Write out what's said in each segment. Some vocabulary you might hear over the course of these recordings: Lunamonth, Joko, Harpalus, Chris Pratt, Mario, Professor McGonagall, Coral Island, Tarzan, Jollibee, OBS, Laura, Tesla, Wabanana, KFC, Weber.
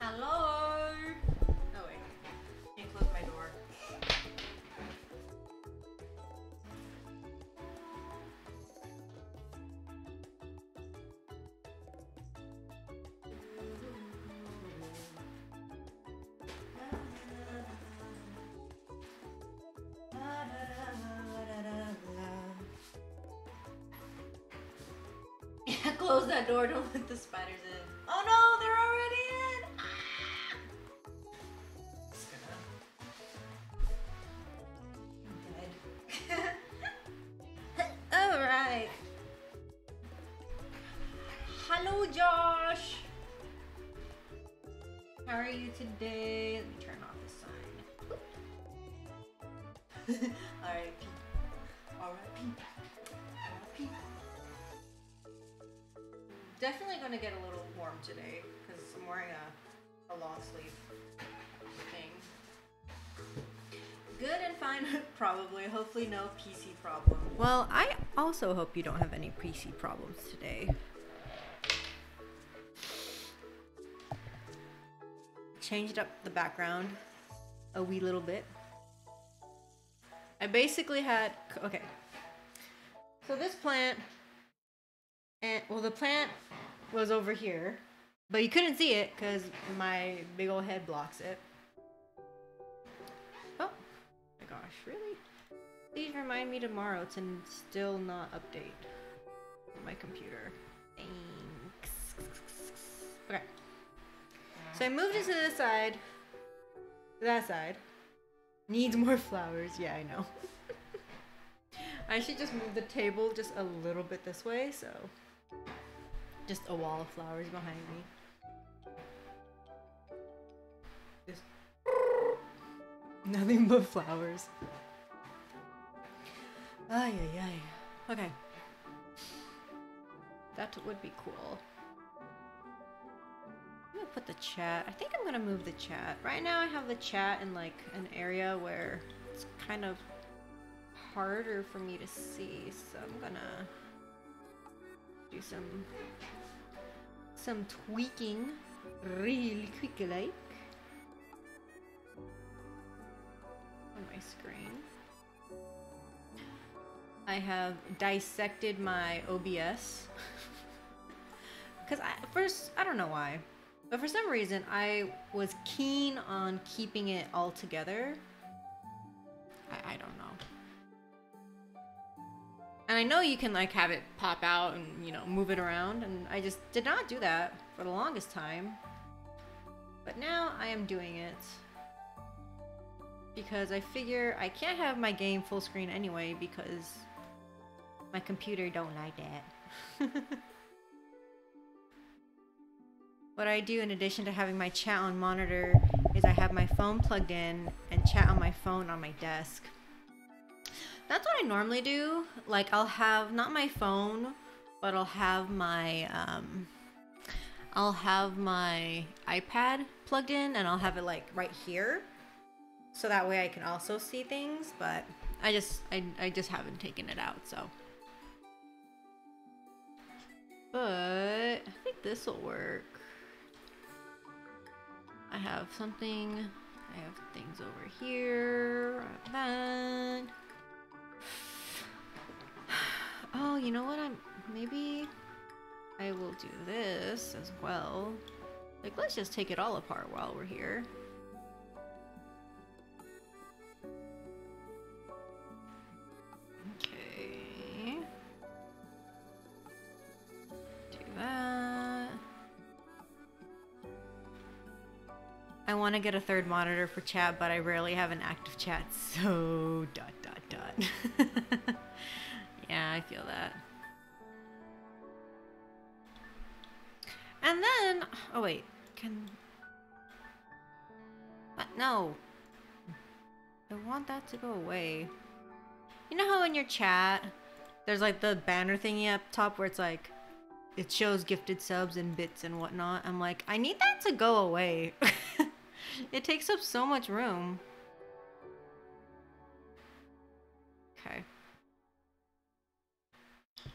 Hello! Oh wait, can't close my door. Yeah, close that door, don't let the spiders in. Oh no, they're already in! Hello Josh! How are you today? Let me turn off the sign. R.I.P. R.I.P. Definitely gonna get a little warm today because I'm wearing a long sleeve thing. Good and fine, probably. Hopefully no PC problem. Well, I also hope you don't have any PC problems today. Changed up the background a wee little bit. I basically had, okay, so this plant, and well, the plant was over here, but you couldn't see it because my big old head blocks it. Oh my gosh, really? Please remind me tomorrow to still not update my computer. Thanks. Okay. So I moved it to this side. That side. Needs more flowers. Yeah, I know. I should just move the table just a little bit this way, so just a wall of flowers behind me. Just nothing but flowers. Ay, ay, ay. Okay. That would be cool. Put the chat. I think I'm gonna move the chat. Right now I have the chat in like an area where it's kind of harder for me to see, so I'm gonna do some tweaking really quick like on my screen. I have dissected my OBS because I don't know why. But for some reason, I was keen on keeping it all together. I don't know. And I know you can like have it pop out and, you know, move it around. And I just did not do that for the longest time. But now I am doing it. because I figure I can't have my game full screen anyway because my computer don't like that. What I do in addition to having my chat on monitor is I have my phone plugged in and chat on my phone on my desk. That's what I normally do. Like I'll have not my phone, but I'll have my iPad plugged in and I'll have it like right here. So that way I can also see things, but I just haven't taken it out, so. But I think this will work. I have something, I have things over here, I have that. Oh, you know what, maybe I will do this as well. Like, let's just take it all apart while we're here. Okay. Do that. I want to get a third monitor for chat, but I rarely have an active chat, so ... Yeah, I feel that. And then, oh wait, can, no, I want that to go away. You know how in your chat, there's like the banner thingy up top where it's like, it shows gifted subs and bits and whatnot. I'm like, I need that to go away. It takes up so much room. Okay.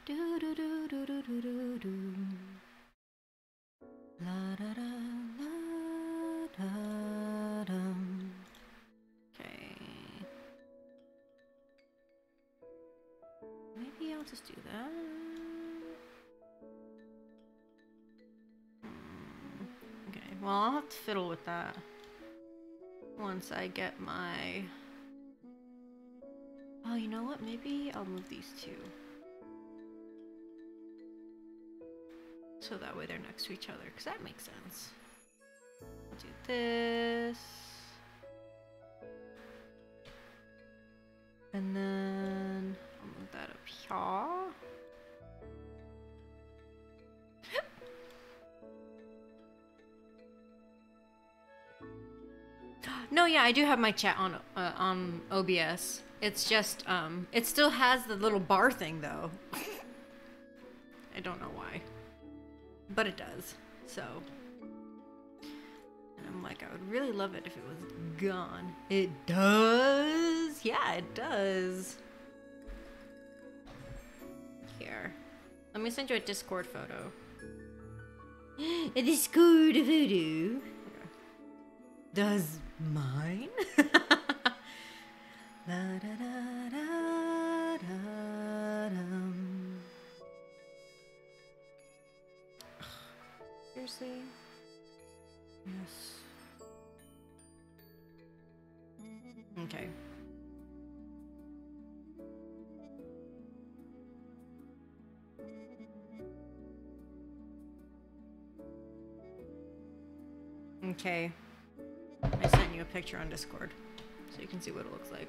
Do do do do do do do do. La da da la da dum. Okay. Maybe I'll just do that. Okay, well I'll have to fiddle with that once I get my... Oh, you know what? Maybe I'll move these two. So that way they're next to each other, because that makes sense. I'll do this. And then I'll move that up here. No, yeah, I do have my chat on OBS. It's just, it still has the little bar thing though. I don't know why. But it does, so. And I'm like, I would really love it if it was gone. It does? Yeah, it does. Here. Let me send you a Discord photo. A Discord photo. Does mine? Da, da, da, da, da, dum. Seriously? Yes. Okay. Okay. I sent you a picture on Discord so you can see what it looks like.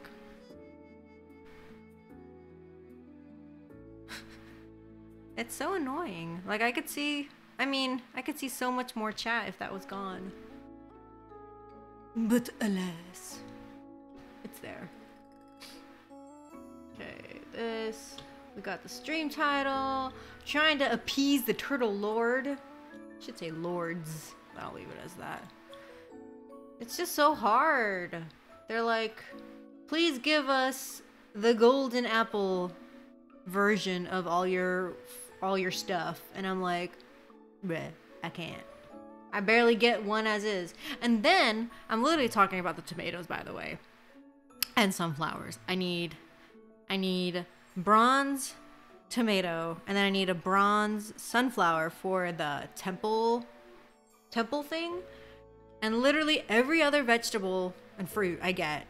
It's so annoying. Like I could see... I mean, I could see so much more chat if that was gone. But alas, it's there. Okay, this. We got the stream title. Trying to appease the turtle lord. I should say lords. I'll leave it as that. It's just so hard. They're like, please give us the golden apple version of all your stuff. And I'm like, bleh, I can't. I barely get one as is. And then, I'm literally talking about the tomatoes, by the way. And sunflowers. I need bronze tomato, and then I need a bronze sunflower for the temple thing. And literally every other vegetable and fruit I get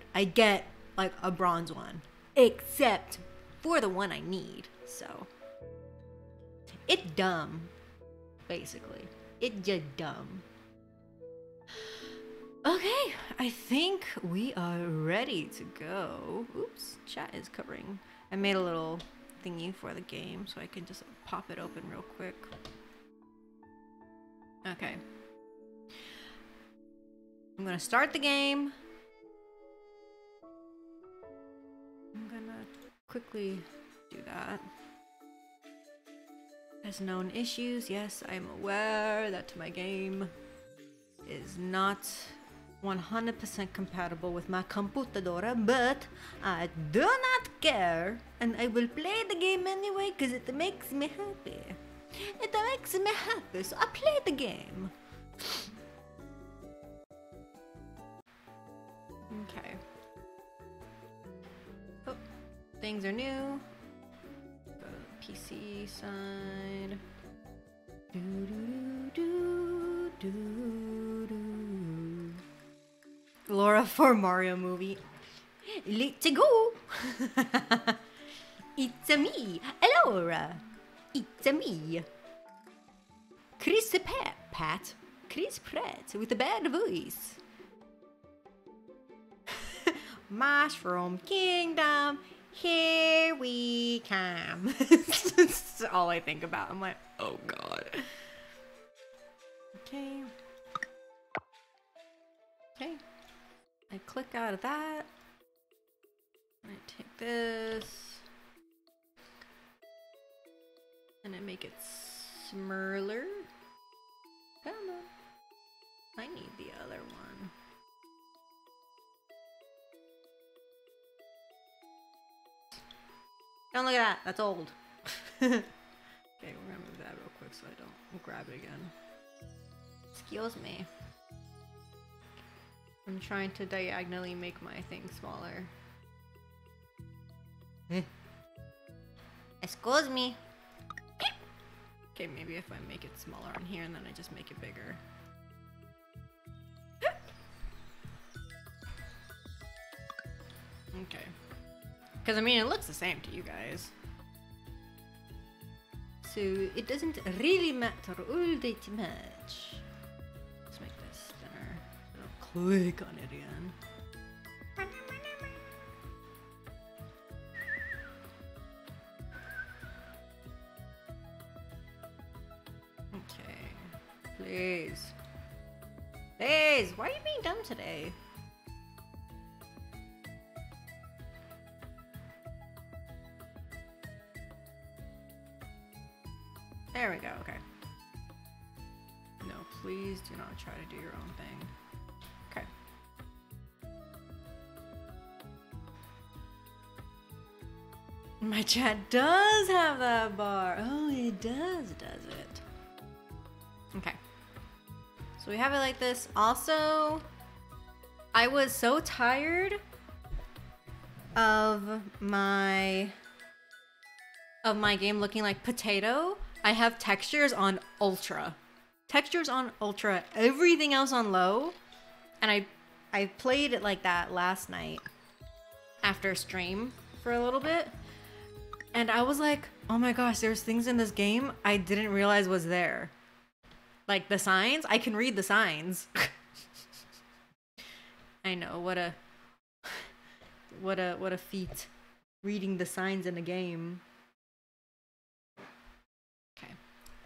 like a bronze one. Except for the one I need, so. It's dumb. Basically, it's just dumb. Okay, I think we are ready to go. Oops, chat is covering. I made a little thingy for the game so I can just pop it open real quick. Okay. I'm gonna start the game. I'm gonna quickly do that. There's known issues. Yes, I'm aware that my game is not 100% compatible with my computadora, but I do not care, and I will play the game anyway because it makes me happy. It makes me happy, so I play the game. Okay. Oh, things are new. Go to the PC side. Do do do do do do. Laura for Mario movie. Let's go. It's-a me, Laura. It's-a me. Chris Pratt with a bad voice. Mushroom Kingdom, here we come. That's all I think about. I'm like, oh god. Okay. Okay. I click out of that. I take this. And I make it smaller. Come on. I need the other one. Don't look at that. That's old. Okay, we're gonna move that real quick so I don't grab it again. Excuse me. I'm trying to diagonally make my thing smaller. Excuse me. Okay, maybe if I make it smaller on here and then I just make it bigger. Okay. Because, I mean, it looks the same to you guys. So, it doesn't really matter all that much. Let's make this thinner. I'll click on it again. Okay. Please. Please, why are you being dumb today? There we go, okay. No, please do not try to do your own thing. Okay. My chat does have that bar. Oh, it does it? Okay. So we have it like this. Also, I was so tired of my game looking like potato. I have textures on ultra. Textures on ultra, everything else on low. And I played it like that last night after stream for a little bit. And I was like, oh my gosh, there's things in this game I didn't realize was there. Like the signs, I can read the signs. I know, what a feat, reading the signs in a game.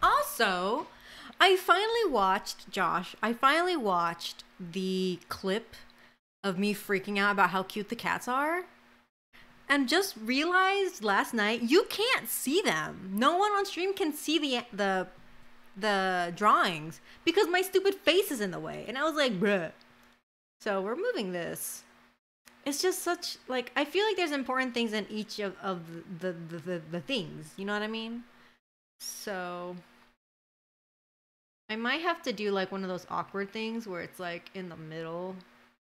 Also, I finally watched the clip of me freaking out about how cute the cats are and just realized last night you can't see them. No one on stream can see the drawings because my stupid face is in the way. And I was like, bruh. So we're moving this. It's just such, like, I feel like there's important things in each of the things. You know what I mean? So I might have to do like one of those awkward things where it's like in the middle,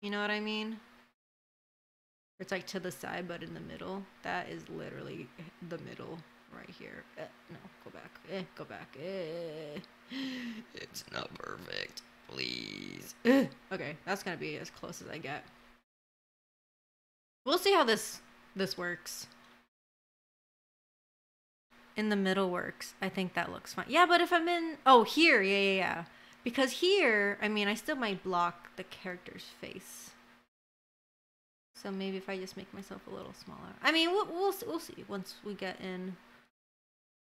you know what I mean? It's like to the side, but in the middle. That is literally the middle right here. No, go back. Go back. It's not perfect, please. Okay, that's gonna be as close as I get. We'll see how this works. In the middle works. I think that looks fine. Yeah, but if I'm in... Oh, here. Yeah. Because here, I mean, I still might block the character's face. So maybe if I just make myself a little smaller. I mean, we'll see once we get in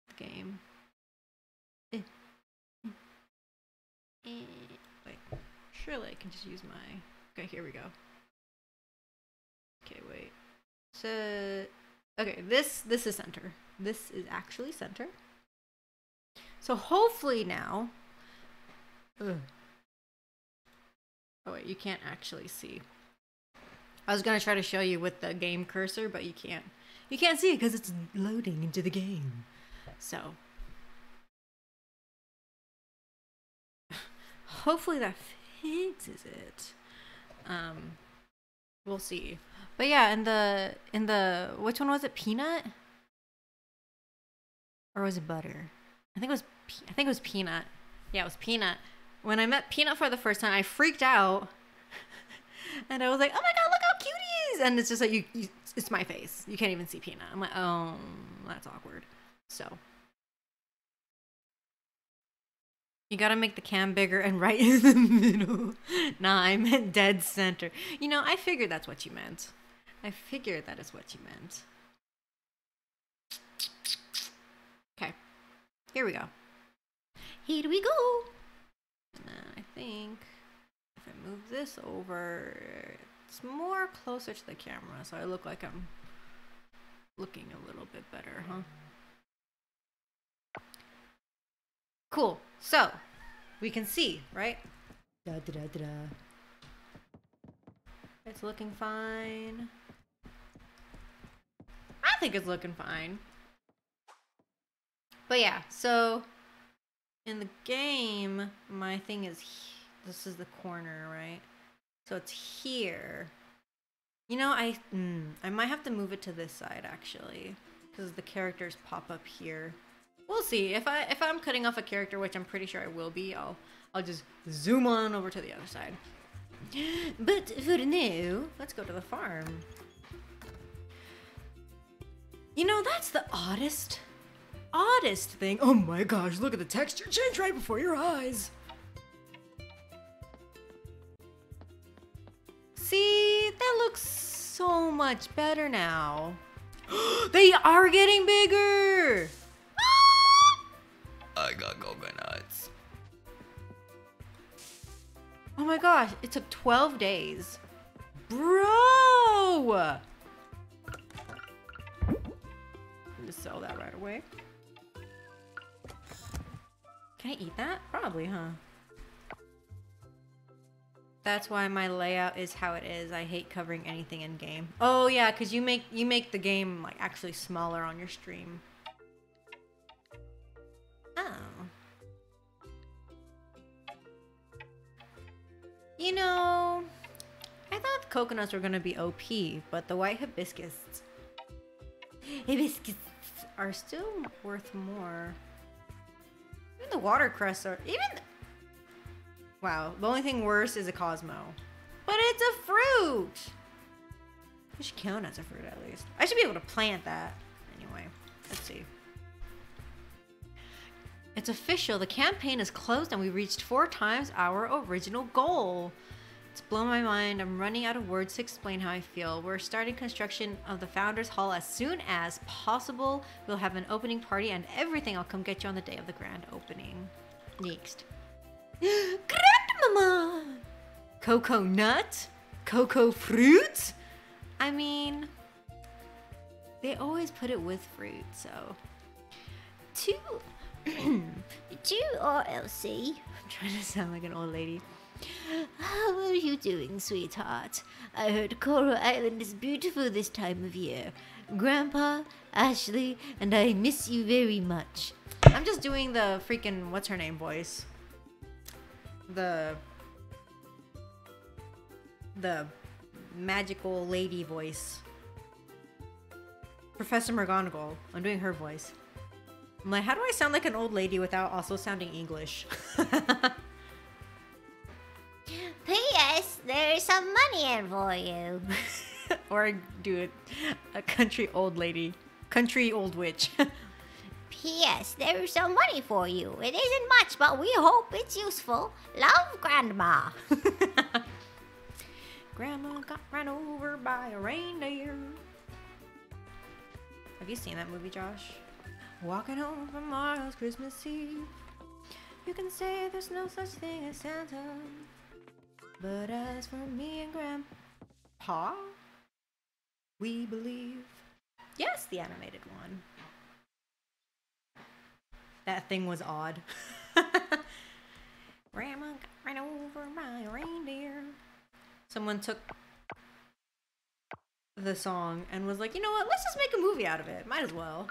the game. Wait, surely I can just use my... Okay, here we go. Okay, wait. So, okay, this is center. This is actually center. So hopefully now... Ugh. Oh wait, you can't actually see. I was gonna try to show you with the game cursor, but you can't. You can't see it because it's loading into the game. So... hopefully that fixes it. We'll see. But yeah, in the which one was it? Peanut? Or was it butter? I think it was peanut. Yeah, it was peanut. When I met Peanut for the first time, I freaked out. And I was like, "Oh my god, look how cute he is!" And it's just like it's my face. You can't even see Peanut. I'm like, "Oh, that's awkward." So you gotta make the cam bigger and right in the middle. Nah, I meant dead center. You know, I figured that's what you meant. I figured that is what you meant. Okay, here we go. Here we go. And then I think if I move this over, it's more closer to the camera, so I look like I'm looking a little bit better, huh? Cool. So, we can see, right? Da, da, da, da, da. It's looking fine. I think it's looking fine. But yeah, so in the game, my thing is this is the corner, right? So it's here. You know, I might have to move it to this side actually, because the characters pop up here. We'll see. If I'm cutting off a character, which I'm pretty sure I will be, I'll just zoom on over to the other side. But for now, let's go to the farm. You know, that's the oddest thing. Oh my gosh, look at the texture change right before your eyes. See, that looks so much better now. They are getting bigger. I got coconuts. Oh my gosh, it took 12 days. Bro! Just sell that right away. Can I eat that? Probably, huh? That's why my layout is how it is. I hate covering anything in game. Oh yeah, because you make the game like actually smaller on your stream. You know, I thought coconuts were gonna be OP, but the white hibiscus are still worth more. Even the watercress are even. Wow, the only thing worse is a Cosmo, but it's a fruit. I should count as a fruit at least. I should be able to plant that. Anyway, let's see. It's official. The campaign is closed and we reached 4 times our original goal. It's blown my mind. I'm running out of words to explain how I feel. We're starting construction of the Founders Hall as soon as possible. We'll have an opening party and everything. I'll come get you on the day of the grand opening. Next. Grandmama! Cocoa nut? Cocoa fruit? I mean, they always put it with fruit, so. 2 RLC. I'm trying to sound like an old lady. How are you doing, sweetheart? I heard Coral Island is beautiful this time of year. Grandpa, Ashley, and I miss you very much. I'm just doing the freaking what's her name voice. The magical lady voice. Professor McGonagall. I'm doing her voice. I'm like, how do I sound like an old lady without also sounding English? P.S. There's some money in for you. Or do it, a country old lady. Country old witch. P.S. There is some money for you. It isn't much, but we hope it's useful. Love, Grandma. Grandma got run over by a reindeer. Have you seen that movie, Josh? Walking home from Mars Christmas Eve. You can say there's no such thing as Santa, but as for me and Grandpa, we believe. Yes, the animated one. That thing was odd. Grandma got run over by a reindeer. Someone took the song and was like, you know what, let's just make a movie out of it. Might as well.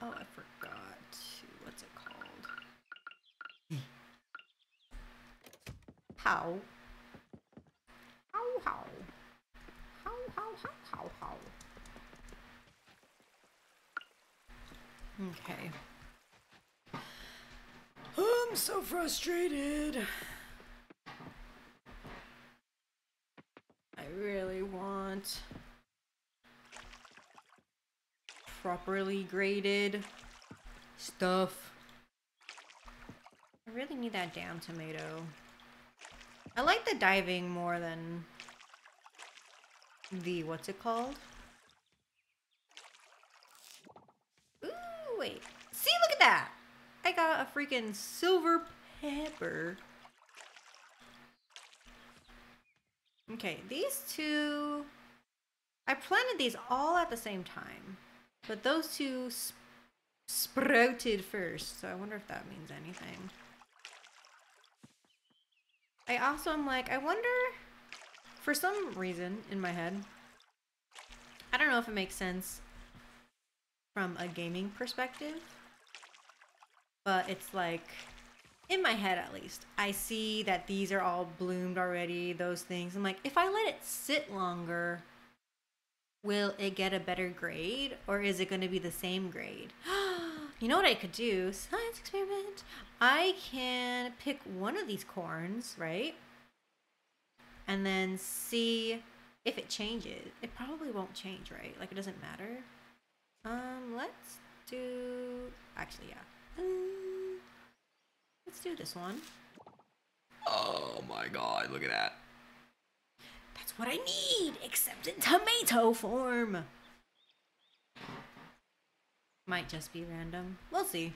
Oh, I forgot. What's it called? How? How, how? How. Okay. I'm so frustrated. I really want properly graded stuff. I really need that damn tomato. I like the diving more than the, what's it called? Ooh, wait. See, look at that! I got a freaking silver pepper. Okay, these two... I planted these all at the same time. But those two sprouted first, so I wonder if that means anything. I also am like, I wonder... For some reason in my head, I don't know if it makes sense from a gaming perspective, but it's like, in my head at least, I see that these are all bloomed already, those things. I'm like, if I let it sit longer, will it get a better grade, or is it going to be the same grade? You know what I could do? Science experiment. I can pick one of these corns, right? And then see if it changes. It probably won't change, right? Like, it doesn't matter. Let's do... Actually, yeah. Let's do this one. Oh my god, look at that. That's what I need, except in tomato form. Might just be random. We'll see.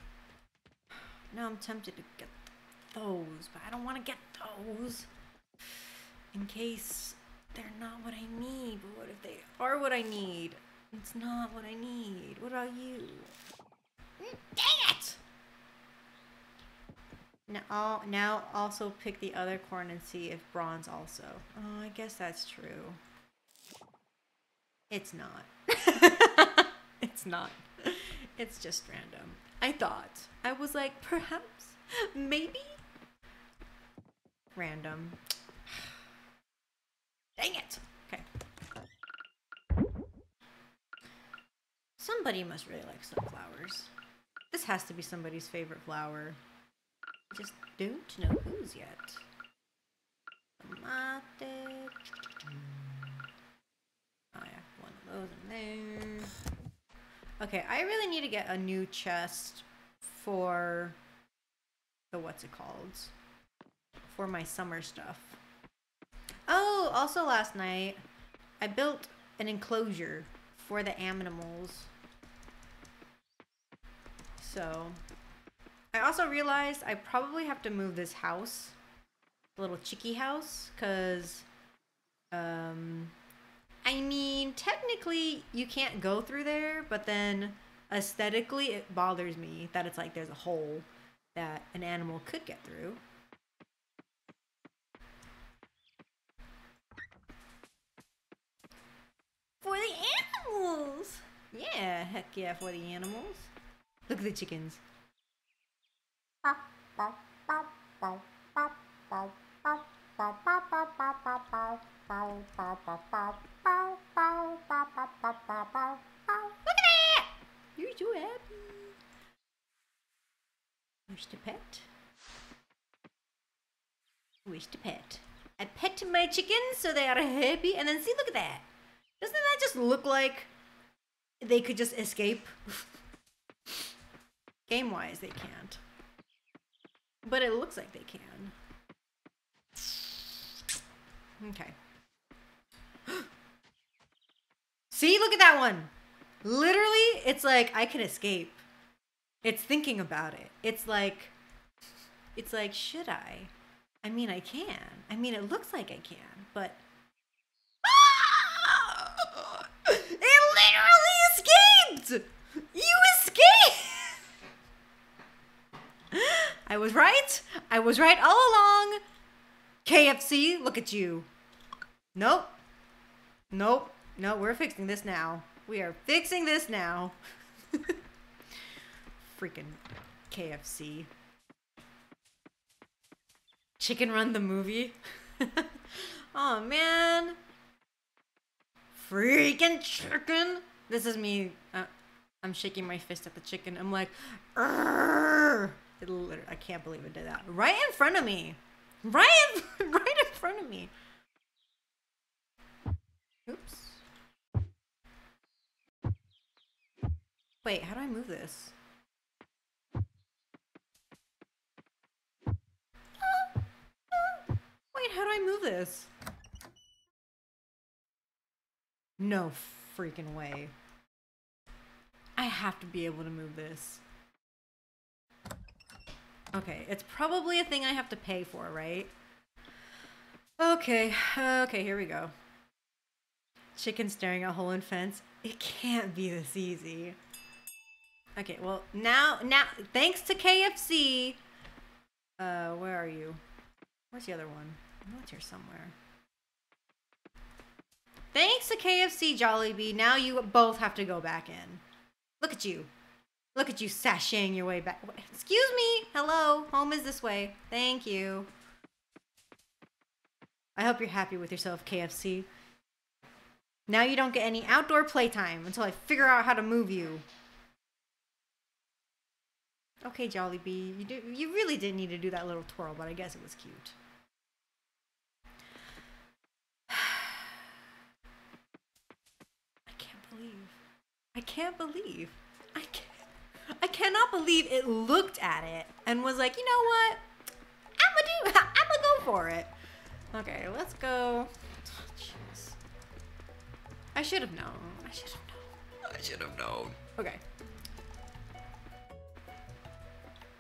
Now I'm tempted to get those, but I don't want to get those. In case they're not what I need, but what if they are what I need? It's not what I need. What about you? Dang it! Now also pick the other corn and see if bronze also. Oh, I guess that's true. It's not. It's not. It's just random. I thought. I was like, perhaps? Maybe? Random. Dang it! Okay. Somebody must really like sunflowers. This has to be somebody's favorite flower. I just don't know whose yet. Tomate. Oh yeah, one of those in there. Okay, I really need to get a new chest for the, what's it called? For my summer stuff. Oh, also last night, I built an enclosure for the animals. So, I also realized I probably have to move this house, the little chicky house, because, I mean, technically you can't go through there, but then aesthetically it bothers me that it's like there's a hole that an animal could get through. For the animals! Yeah, heck yeah, for the animals. Look at the chickens. Look at that! You're too happy. Wish to pet. Wish to pet. I pet my chickens so they are happy, and then see, look at that. Doesn't that just look like they could just escape? Game-wise, they can't. But it looks like they can. Okay. See, look at that one. Literally, it's like, I can escape. It's thinking about it. It's like, should I? I mean, I can. I mean, it looks like I can, but... Ah! It literally escaped! You escaped! I was right. I was right all along. KFC, look at you. Nope. Nope. No, we're fixing this now. We are fixing this now. Freaking KFC. Chicken Run the movie. Oh, man. Freaking chicken. This is me. I'm shaking my fist at the chicken. I'm like, urgh. It literally, I can't believe it did that. Right in front of me. Right in front of me. Oops. Wait, how do I move this? Wait, how do I move this? No freaking way. I have to be able to move this. Okay, it's probably a thing I have to pay for, right? Okay, okay, here we go. Chicken staring at a hole in fence. It can't be this easy. Okay, well, now, thanks to KFC. Where are you? Where's the other one? I know it's here somewhere. Thanks to KFC, Jollibee, now you both have to go back in. Look at you. Look at you sashaying your way back. Excuse me. Hello. Home is this way. Thank you. I hope you're happy with yourself, KFC. Now you don't get any outdoor playtime until I figure out how to move you. Okay, Jollibee. You really didn't need to do that little twirl, but I guess it was cute. I can't believe. I cannot believe it looked at it and was like, you know what? I'ma go for it. Okay, let's go. Oh, jeez. I should have known. Okay.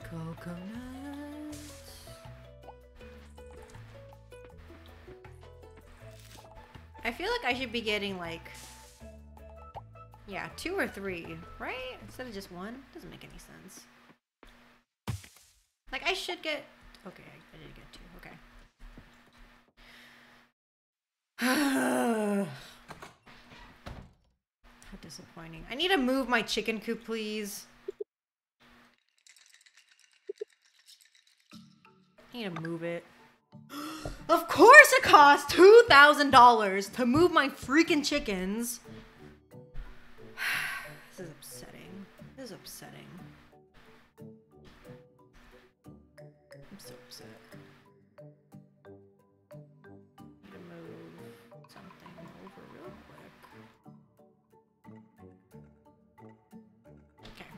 Coconut. I feel like I should be getting like... Yeah, 2 or 3, right? Instead of just 1? Doesn't make any sense. Like, I should get... Okay, I did get 2. Okay. How disappointing. I need to move my chicken coop, please. I need to move it. Of course it costs $2,000 to move my freaking chickens! This is upsetting. This is upsetting. I'm so upset. I'm gonna move something over real quick. Okay.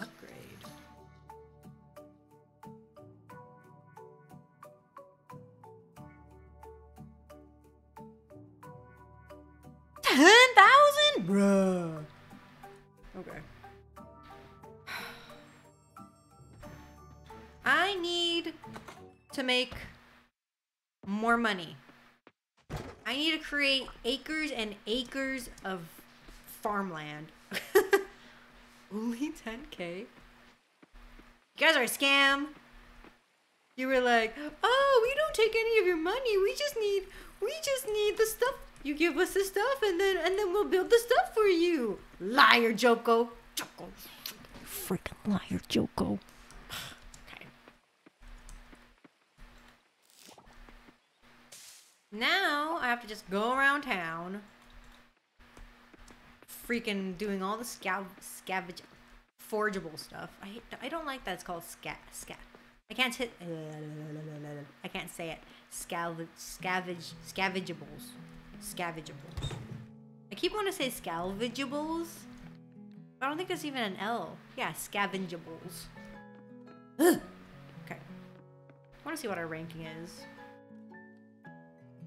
Upgrade. $10,000? Bruh. Okay. I need to make more money. I need to create acres and acres of farmland. Only 10K? You guys are a scam. You were like, oh, we don't take any of your money. We just need the stuff. You give us the stuff, and then we'll build the stuff for you. Liar, Joko. Joko. Freaking liar, Joko. Okay. Now, I have to just go around town. Freaking doing all the scavenge, forgeable stuff. I don't like that it's called scat. I can't say it. Scavageables. I keep wanting to say scalvageables. I don't think there's even an L. Yeah, scavengeables. Ugh. Okay. I want to see what our ranking is.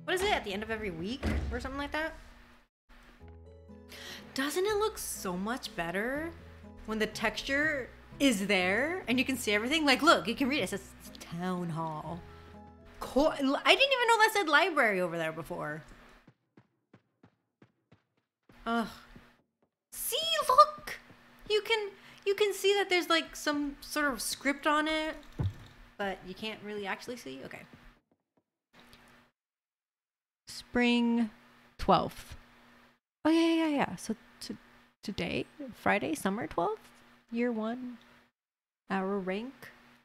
What is it, at the end of every week or something like that? Doesn't it look so much better when the texture is there and you can see everything? Like, look, you can read it. It says town hall. I didn't even know that said library over there before. Ugh. See, look! You can see that there's like some sort of script on it, but you can't really actually see. Okay. Spring 12th. Oh yeah. So today, Friday, summer 12th, year 1, our rank.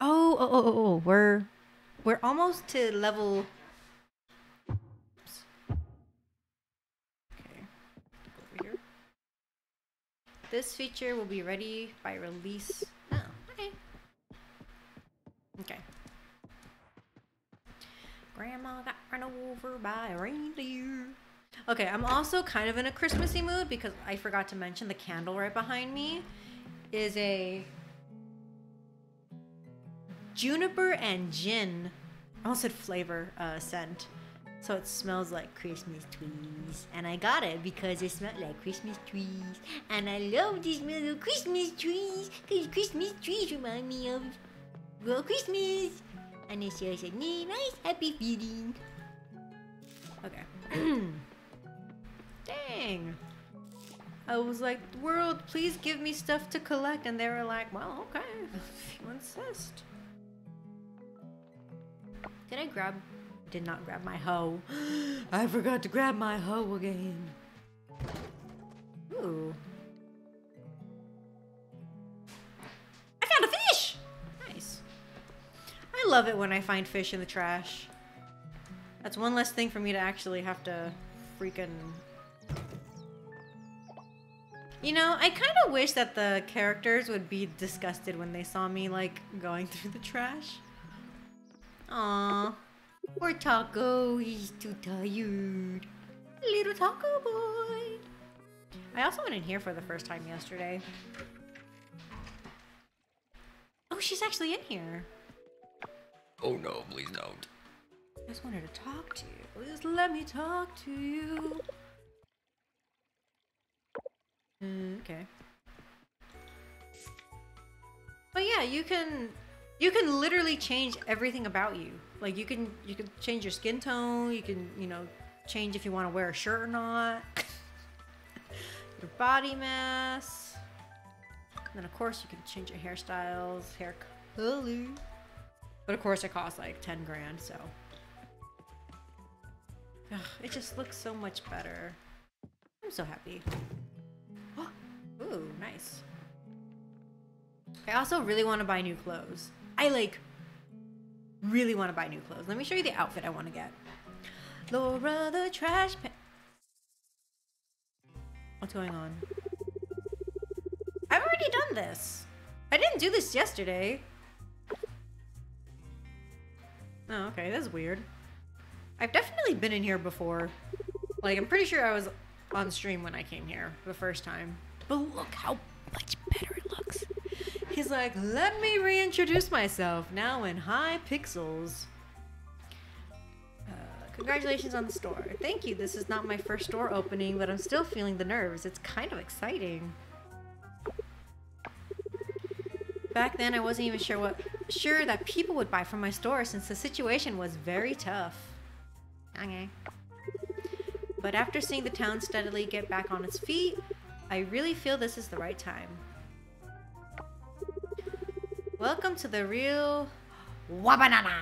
Oh, we're almost to level. Oops. Okay, over here. This feature will be ready by release. Oh, okay. Okay. Grandma got run over by a reindeer. Okay, I'm also kind of in a Christmassy mood because I forgot to mention the candle right behind me is a juniper and gin. I almost said flavor scent. So it smells like Christmas trees. And I got it because it smelled like Christmas trees. And I love these little Christmas trees because Christmas trees remind me of, well, Christmas. And it's just a nice, happy feeling. Okay. Dang. I was like, world, please give me stuff to collect. And they were like, well, okay, if you insist. Did I grab? Did not grab my hoe. I forgot to grab my hoe again. Ooh. I found a fish! Nice. I love it when I find fish in the trash. That's one less thing for me to actually have to freaking... You know, I kind of wish that the characters would be disgusted when they saw me, like, going through the trash. Aww. Poor Taco, he's too tired. Little Taco boy. I also went in here for the first time yesterday. Oh, she's actually in here. Oh no, please don't. I just wanted to talk to you. Just let me talk to you. Okay. But yeah, you can literally change everything about you. Like you can change your skin tone, you can, you know, change if you want to wear a shirt or not. Your body mass. And then of course you can change your hairstyles, hair color. But of course it costs like 10 grand, so. Ugh, it just looks so much better. I'm so happy. Ooh, nice. I also really want to buy new clothes. I like really want to buy new clothes. Let me show you the outfit I want to get. Laura the trash pan. What's going on? I've already done this. I didn't do this yesterday. Oh, okay, that's weird. I've definitely been in here before. Like, I'm pretty sure I was on stream when I came here the first time. But look how much better it looks. He's like, let me reintroduce myself now in high pixels. Congratulations on the store. Thank you. This is not my first store opening, but I'm still feeling the nerves. It's kind of exciting. Back then, I wasn't even sure that people would buy from my store since the situation was very tough. Okay. But after seeing the town steadily get back on its feet, I really feel this is the right time. Welcome to the real Wabanana.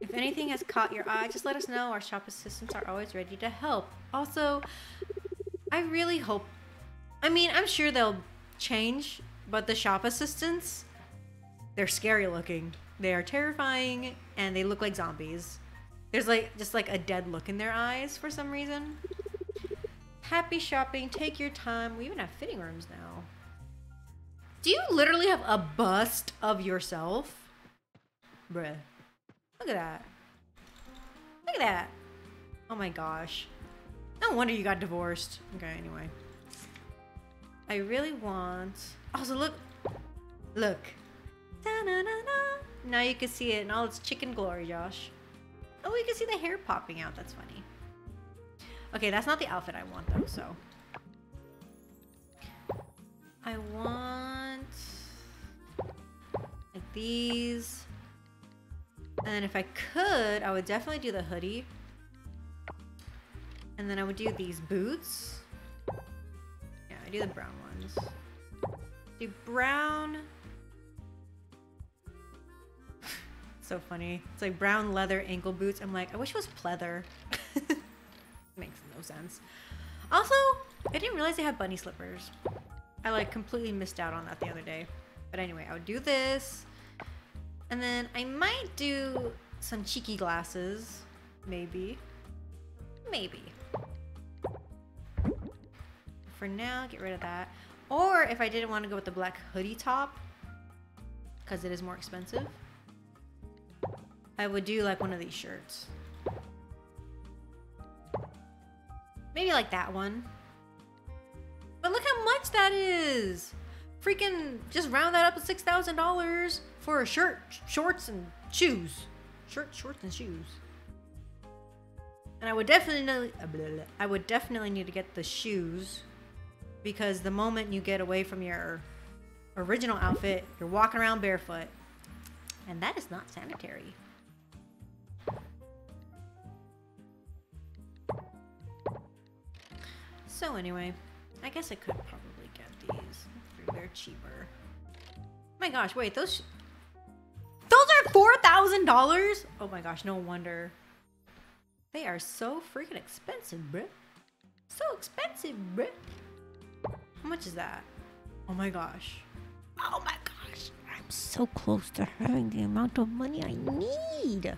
If anything has caught your eye, just let us know. Our shop assistants are always ready to help. Also, I really hope, I mean, I'm sure they'll change, but the shop assistants, they're scary looking. They are terrifying and they look like zombies. There's like just like a dead look in their eyes for some reason. Happy shopping, take your time. We even have fitting rooms now. Do you literally have a bust of yourself? Bruh. Look at that. Look at that. Oh my gosh. No wonder you got divorced. Okay, anyway. I really want... Also, look. Look. Da-na-na-na. Now you can see it in all its chicken glory, Josh. Oh, you can see the hair popping out. That's funny. Okay, that's not the outfit I want, though, so. I want... like these. And then if I could, I would definitely do the hoodie. And then I would do these boots. Yeah, I do the brown ones. Do brown... So funny. It's like brown leather ankle boots. I'm like, I wish it was pleather. Makes no sense. Also, I didn't realize they had bunny slippers. I like completely missed out on that the other day. But anyway, I would do this. And then I might do some cheeky glasses. Maybe. Maybe. For now, get rid of that. Or if I didn't want to go with the black hoodie top, because it is more expensive, I would do like one of these shirts. Maybe like that one. But look how much that is! Freaking just round that up to $6,000 for a shirt, shorts, and shoes. Shirt, shorts, and shoes. And I would definitely need to get the shoes, because the moment you get away from your original outfit, you're walking around barefoot. And that is not sanitary. So anyway, I guess I could probably get these. They're cheaper. My gosh, wait, those are $4,000? Oh my gosh, no wonder. They are so freaking expensive, bruh. So expensive, bruh. How much is that? Oh my gosh. Oh my gosh. I'm so close to having the amount of money I need.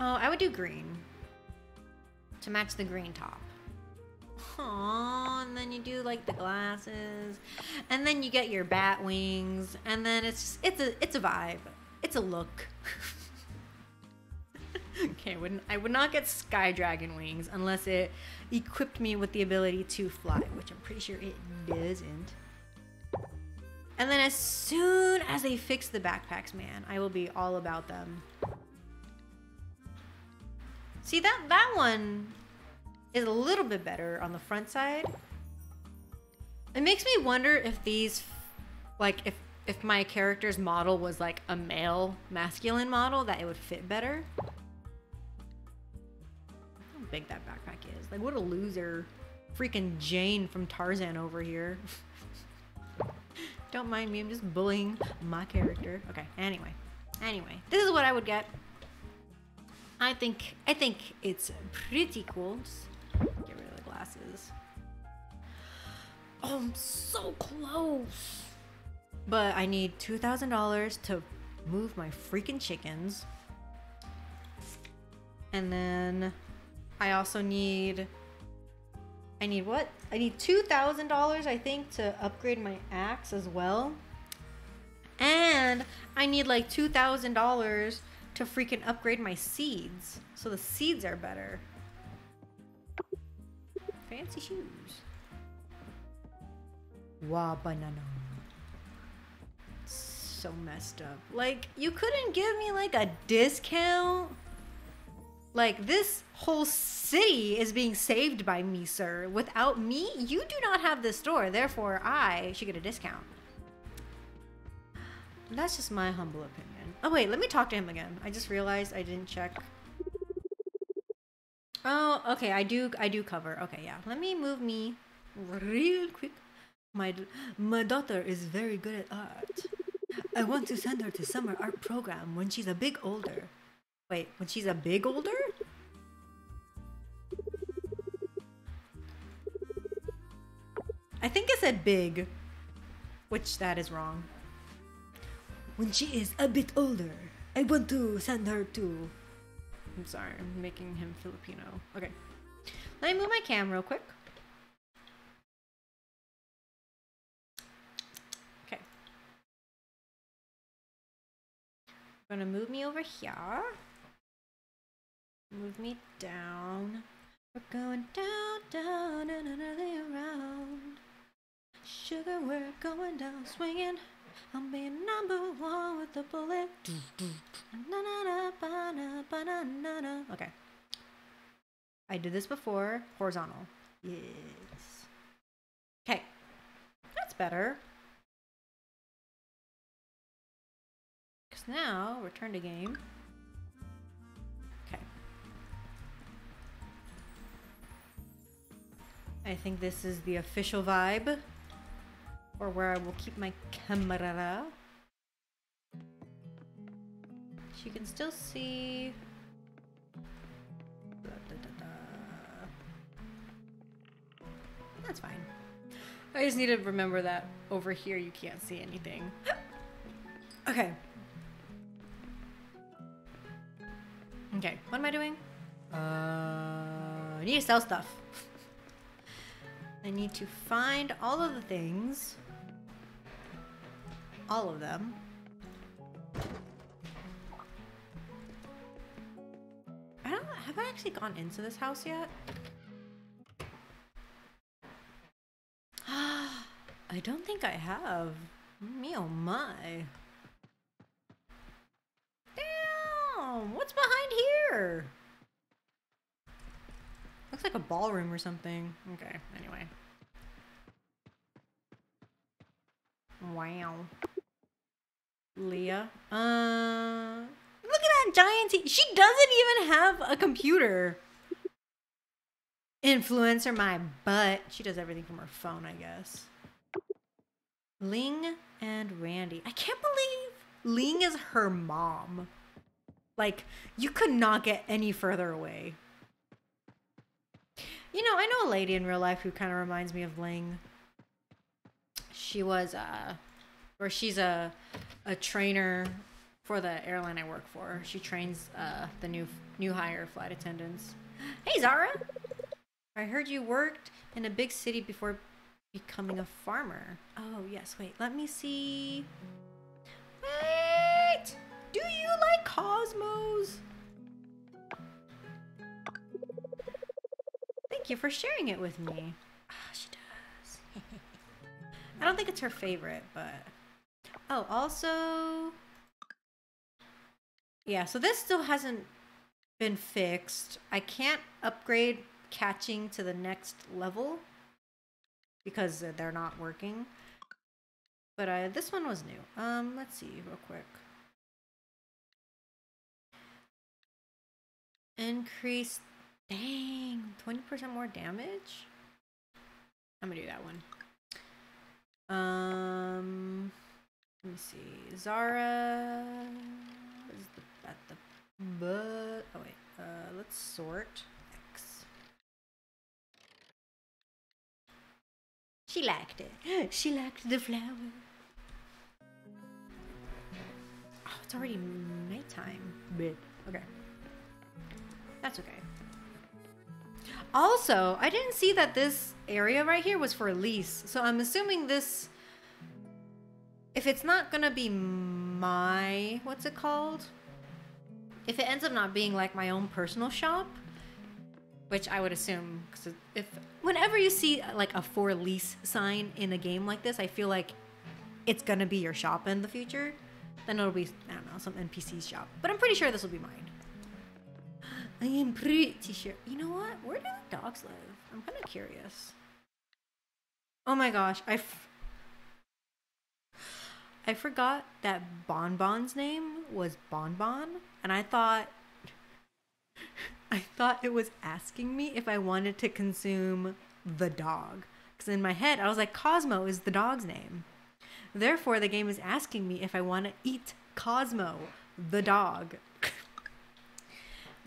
Oh, I would do green. To match the green top. Aww, and then you do like the glasses, and then you get your bat wings, and then it's a vibe. It's a look. Okay, I would not get sky dragon wings unless it equipped me with the ability to fly, which I'm pretty sure it doesn't. And then as soon as they fix the backpacks, man, I will be all about them. See, that one is a little bit better on the front side. It makes me wonder if these, like, if my character's model was like a male masculine model, that it would fit better. How big that backpack is. Like, what a loser. Freaking Jane from Tarzan over here. Don't mind me, I'm just bullying my character. Okay, anyway, this is what I would get. I think it's pretty cool. Just get rid of the glasses. Oh, I'm so close. But I need $2,000 to move my freaking chickens. And then I also need... I need what? I need $2,000, I think, to upgrade my axe as well. And I need like $2,000 to freaking upgrade my seeds, so the seeds are better. Fancy shoes. Wow, banana. So messed up. Like, you couldn't give me like a discount? Like, this whole city is being saved by me, sir. Without me, you do not have this store. Therefore, I should get a discount. That's just my humble opinion. Oh wait, let me talk to him again. I just realized I didn't check. Oh, okay, I do cover. Okay, yeah. Let me move me real quick. My daughter is very good at art. I want to send her to summer art program when she's a big older. Wait, when she's a big older? I think it said big, which that is wrong. When she is a bit older, I want to send her to... I'm sorry, I'm making him Filipino. Okay. Let me move my cam real quick. Okay. I'm gonna move me over here. Move me down. We're going down, down, and another round. Sugar, we're going down, swinging. I'm being number one with the bullet. Okay. I did this before. Horizontal. Yes. Okay. That's better. Because now, return to game. Okay. I think this is the official vibe. Or where I will keep my camera. So you can still see... That's fine. I just need to remember that over here you can't see anything. Okay. Okay, what am I doing? I need to sell stuff. I need to find all of the things. All of them. I don't... Have I actually gone into this house yet? I don't think I have. Me oh my. Damn! What's behind here? Looks like a ballroom or something. Okay, anyway. Wow. Leah. Look at that giant TV. She doesn't even have a computer. Influencer my butt. She does everything from her phone, I guess. Ling and Randy. I can't believe Ling is her mom. Like, you could not get any further away. You know, I know a lady in real life who kind of reminds me of Ling. She was, or she's a trainer for the airline I work for. She trains the new hire flight attendants. Hey, Zara! I heard you worked in a big city before becoming a farmer. Oh, yes. Wait, let me see. Wait! Do you like Cosmos? Thank you for sharing it with me. Ah, oh, she does. I don't think it's her favorite, but... Oh, also... Yeah, so this still hasn't been fixed. I can't upgrade catching to the next level. Because they're not working. But this one was new. Let's see real quick. Increase. Dang. 20% more damage? I'm going to do that one. Let me see. Zara. Is the, at the but, oh, wait. Let's sort. She liked it. She liked the flower. Oh, it's already nighttime. Bit. Okay. That's okay. Also, I didn't see that this area right here was for lease. So I'm assuming this... If it's not gonna be my... What's it called? If it ends up not being like my own personal shop... Which I would assume, because if whenever you see like a for lease sign in a game like this, I feel like it's gonna be your shop in the future. Then it'll be, I don't know, some NPC's shop. But I'm pretty sure this will be mine. I am pretty sure. You know what? Where do the dogs live? I'm kind of curious. Oh my gosh, I forgot that Bon Bon's name was Bon Bon, and I thought. I thought it was asking me if I wanted to consume the dog. Because in my head, I was like, Cosmo is the dog's name. Therefore, the game is asking me if I want to eat Cosmo, the dog.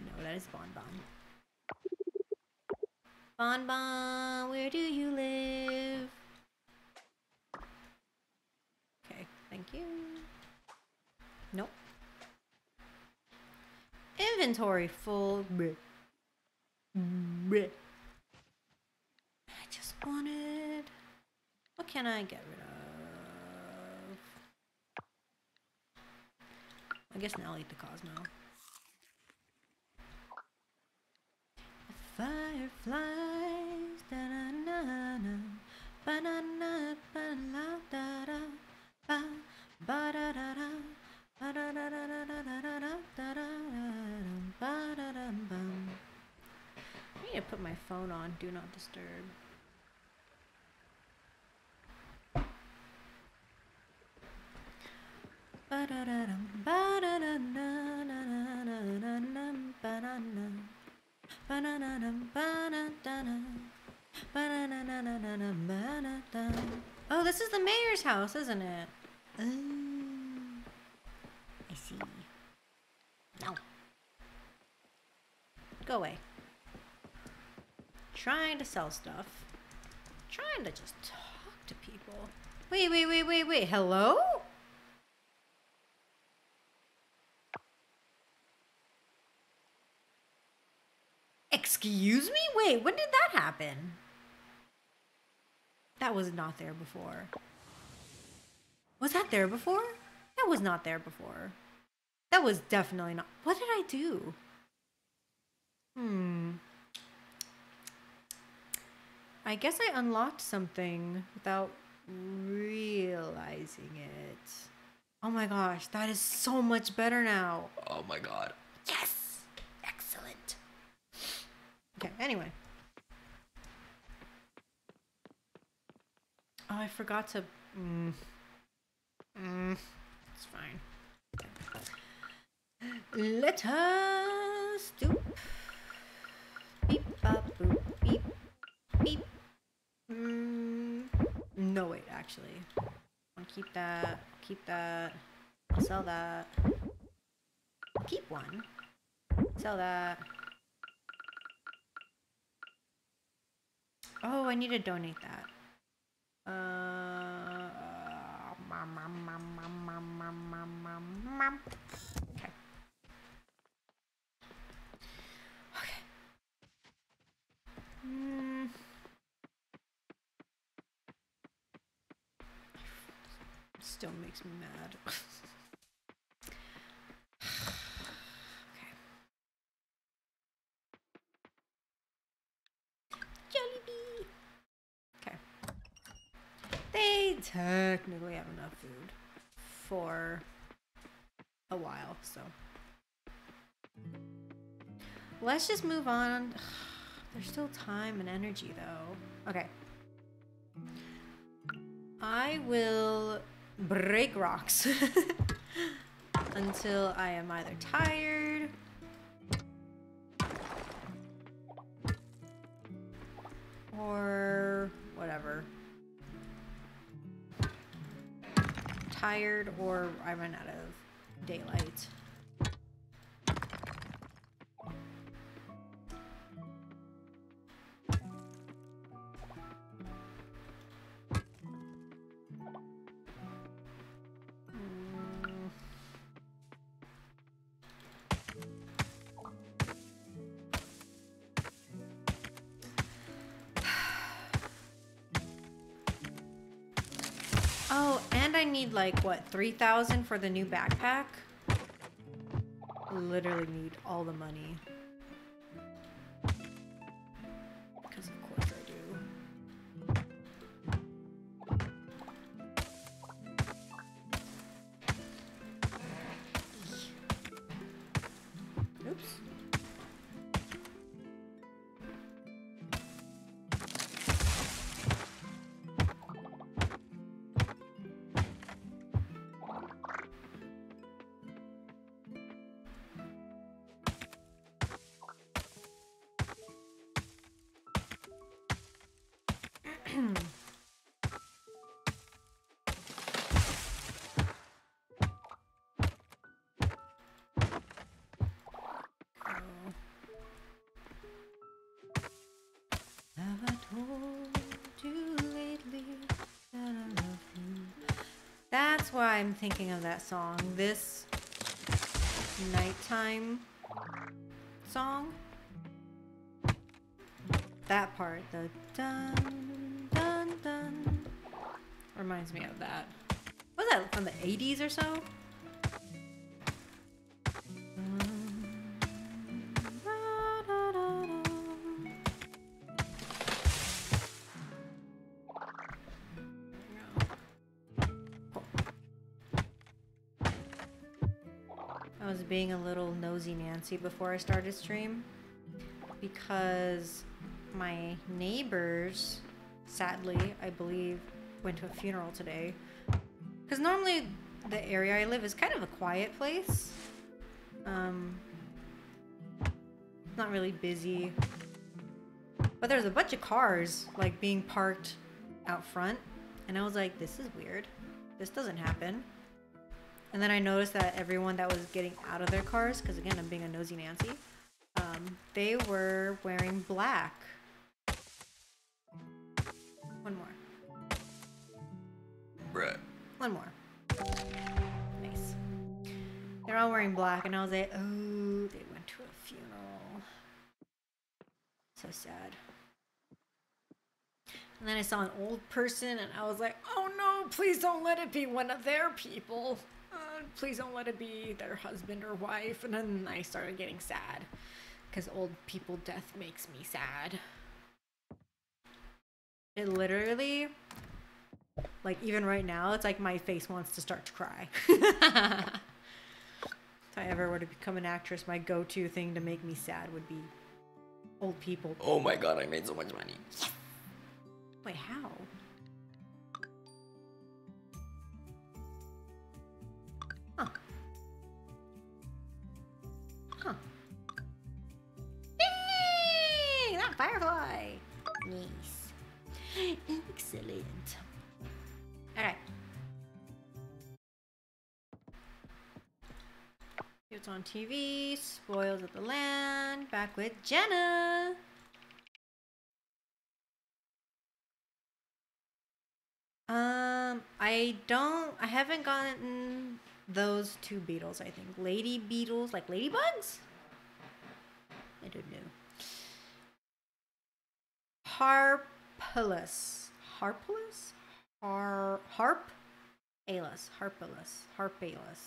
No, that is Bon Bon. Bon Bon, where do you live? Okay, thank you. Nope. Inventory full. I just wanted... What can I get rid of? I guess now I'll eat the Cosmo. butterflies, da na na na, ba na na ba la da da, ba ba da da da, ba da da da da da da da da da, ba da da bum. I need to put my phone on Do Not Disturb. Ba da da da, ba da da da da da da, ba na na. Oh, this is the mayor's house, isn't it? I see. No. Go away. Trying to sell stuff. Trying to just talk to people. Wait. Hello? Excuse me? Wait, when did that happen? That was not there before. Was that there before? That was not there before. That was definitely not. What did I do? I guess I unlocked something without realizing it. Oh my gosh, that is so much better now. Oh my god. Yes! Excellent. Okay, anyway. Oh, I forgot to... It's fine. Okay. Let her stoop. Beep, bop, boop, beep, beep. No, wait, actually. I'll keep that. I'll keep that. I'll sell that. Keep one. Sell that. Oh, I need to donate that. Okay. Okay. Still makes me mad. They technically have enough food for a while, so let's just move on. There's still time and energy though. Okay. I will break rocks until I am either tired or whatever. Tired or I run out of daylight. I need like what, 3,000 for the new backpack? Literally need all the money. Because of course I do. Oops. That's why I'm thinking of that song. This nighttime song. That part, the dun dun dun, reminds me of that. Was that from the 80s or so? I was being a little nosy Nancy before I started stream because my neighbors, sadly, I believe, went to a funeral today. Because normally the area I live is kind of a quiet place. Not really busy. But there's a bunch of cars like being parked out front. And I was like, this is weird. This doesn't happen. And then I noticed that everyone that was getting out of their cars, because again, I'm being a nosy Nancy, they were wearing black. One more. Bruh. One more. Nice. They're all wearing black, and I was like, oh, they went to a funeral. So sad. And then I saw an old person, and I was like, oh no, please don't let it be one of their people. Please don't let it be their husband or wife. And then I started getting sad because old people death makes me sad. It literally, like even right now, it's like my face wants to start to cry. If I ever were to become an actress, my go-to thing to make me sad would be old people. Oh my God, I made so much money. Wait, how? Huh. Huh. Yay! That firefly! Nice. Excellent. Alright. It's on TV. Spoils of the Land. Back with Jenna. I haven't gotten those two beetles, I think. Lady beetles, like ladybugs? I don't know. Harpalus. Harpalus? Harpalus. Harpalus. Harpalus.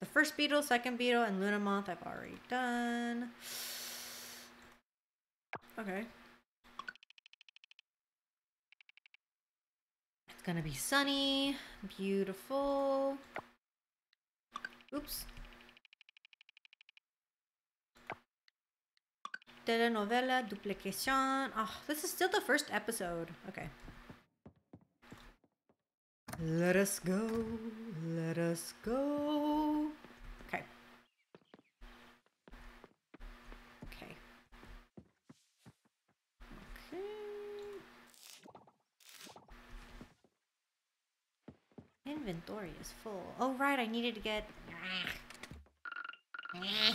The first beetle, second beetle, and Lunamonth I've already done. Okay. Gonna be sunny, beautiful. Oops. Telenovela, duplication. Oh, this is still the first episode. Okay. Let us go. Let us go. Okay. Okay. Okay. Inventory is full. Oh, right, I needed to get... Okay.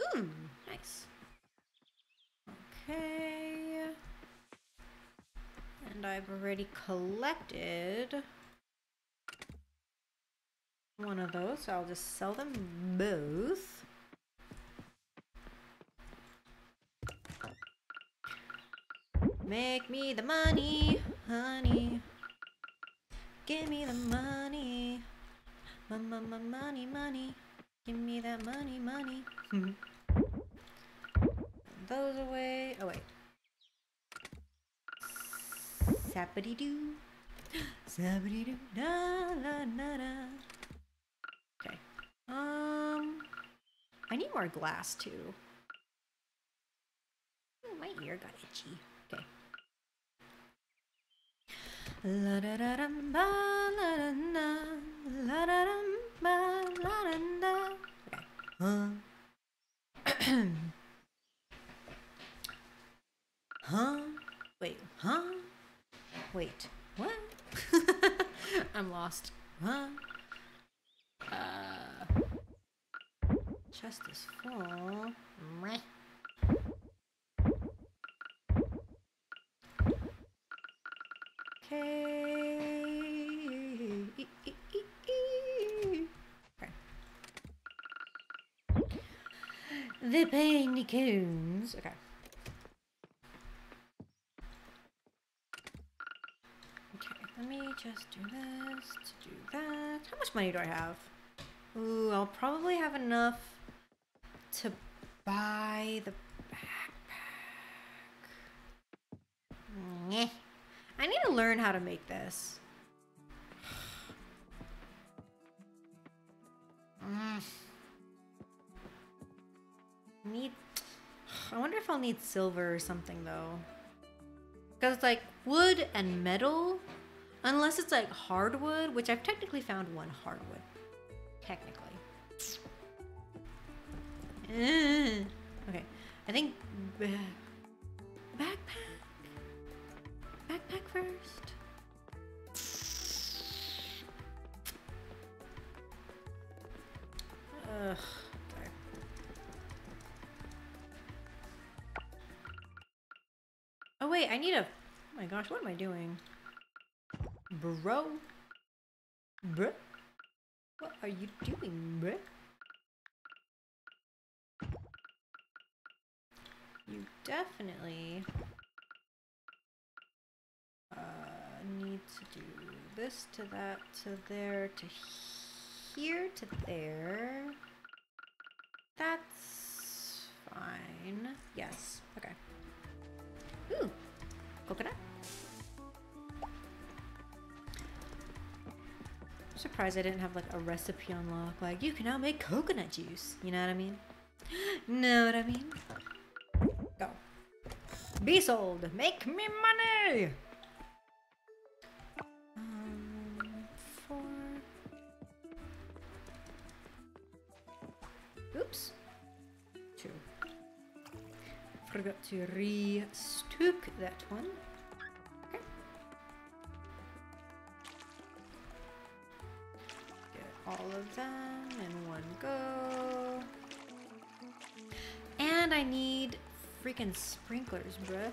Ooh, nice. Okay. And I've already collected one of those, so I'll just sell them both. Make me the money, honey. Give me the money. Money, money. Give me that money, money. Those away. Oh, wait. Sappity-doo. Sappity-doo. Da, da, da, da. Okay. I need more glass, too. Oh, my ear got itchy. Okay. La-da-da-dum-ba, la-da-da. La-da-dum-ba, la-da-da. Okay. Huh? Huh? Wait, huh? Wait, what? I'm lost. Huh? Chest is full. Meh. Okay. Okay. The pain cones. Okay. Let me just do this to do that. How much money do I have? Ooh, I'll probably have enough to buy the backpack. Nyeh. I need to learn how to make this. I wonder if I'll need silver or something though. Because it's like wood and metal. Unless it's like hardwood, which I've technically found one hardwood. Technically. Okay. I think backpack first. Ugh. Sorry. Oh wait, I need a... Oh my gosh, what am I doing? Bro? What are you doing, bro? You definitely... need to do this to that to there to here to there. That's fine. Yes. Okay. Ooh, coconut. I'm surprised I didn't have like a recipe unlock. Like you can now make coconut juice. You know what I mean? Know what I mean? Go. Be sold. Make me money. Oops. 2. Forgot to restock that one. Okay. Get all of them in one go. And I need freaking sprinklers, bruh.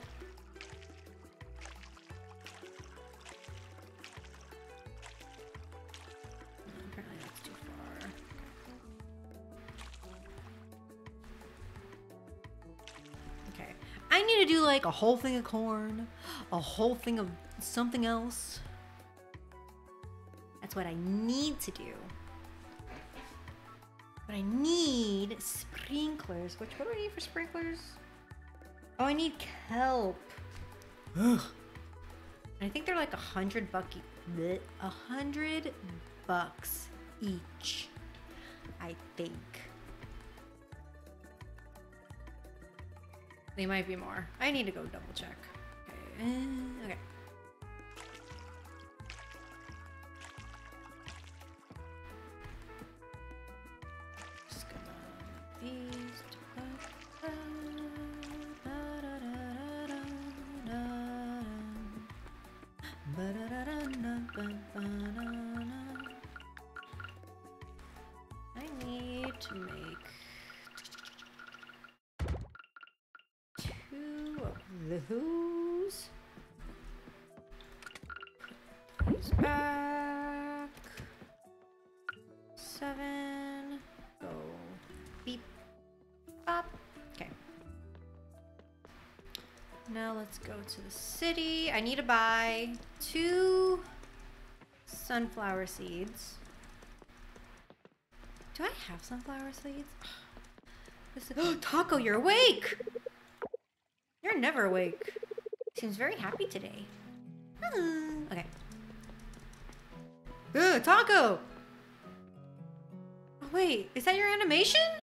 Like a whole thing of corn, a whole thing of something else. That's what I need to do. But I need sprinklers. Which, what do I need for sprinklers? Oh, I need kelp. Ugh. I think they're like $100 each, I think. They might be more. I need to go double check. Okay. Okay. Just gonna these. I need to make. Who's these back 7 go beep up. Okay, now let's go to the city. I need to buy 2 sunflower seeds. Do I have sunflower seeds? This is... Oh, Taco, you're awake. You're never awake. Seems very happy today. Okay. Taco! Oh wait, is that your animation?